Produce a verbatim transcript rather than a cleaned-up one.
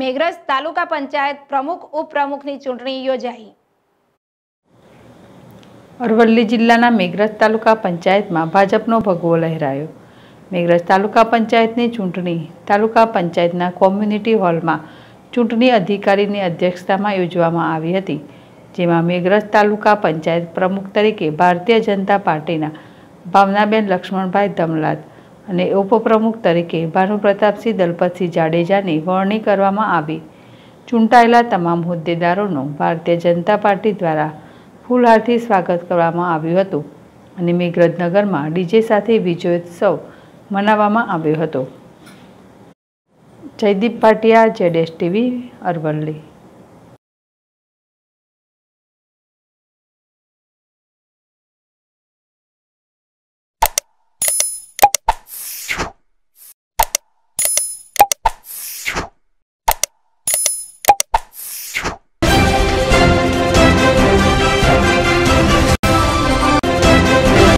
મેઘરજ તાલુકા પંચાયત પ્રમુખ ઉપ પ્રમુખની ચૂંટણી યોજાઈ। અરવલ્લી જિલ્લાના મેઘરજ તાલુકા પંચાયતમાં ભાજપનો ભગવો લહેરાયો। મેઘરજ તાલુકા પંચાયતની ચૂંટણી તાલુકા પંચાયતના કોમ્યુનિટી હોલમાં ચૂંટણી અધિકારીની અધ્યક્ષતામાં યોજવામાં આવી હતી, જેમાં મેઘરજ તાલુકા પંચાયત પ્રમુખ તરીકે ભારતીય જનતા પાર્ટીના ભાવનાબેન લક્ષ્મણભાઈ ધમલાત અને ઉપપ્રમુખ તરીકે ભાનુપ્રતાપસિંહ દલપતસિંહ જાડેજાની વરણી કરવામાં આવી। ચૂંટાયેલા તમામ હોદ્દેદારોનું ભારતીય જનતા પાર્ટી દ્વારા ફૂલહારથી સ્વાગત કરવામાં આવ્યું હતું અને મેઘરજનગરમાં ડીજે સાથે વિજયોત્સવ મનાવવામાં આવ્યો હતો। જયદીપ ભાટિયા, જેડેશ ટીવી, અરવલ્લી।